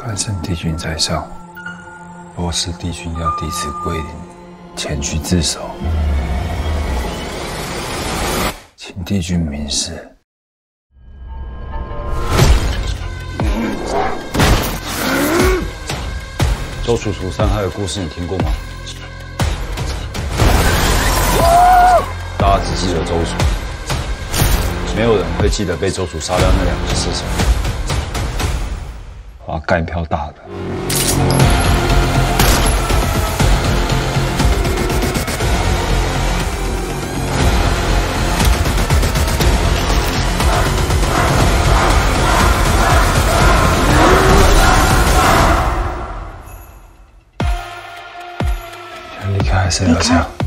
关圣帝君在上，若是帝君要弟子归林前去自首，请帝君明示。 周楚楚伤害的故事你听过吗？大家只记得周楚，没有人会记得被周楚杀掉那两个事情。我要干一票大的。离开还是要这样。